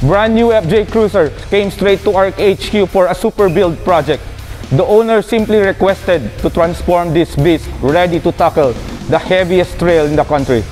Brand new FJ Cruiser came straight to ARC HQ for a super build project. The owner simply requested to transform this beast ready to tackle the heaviest trail in the country.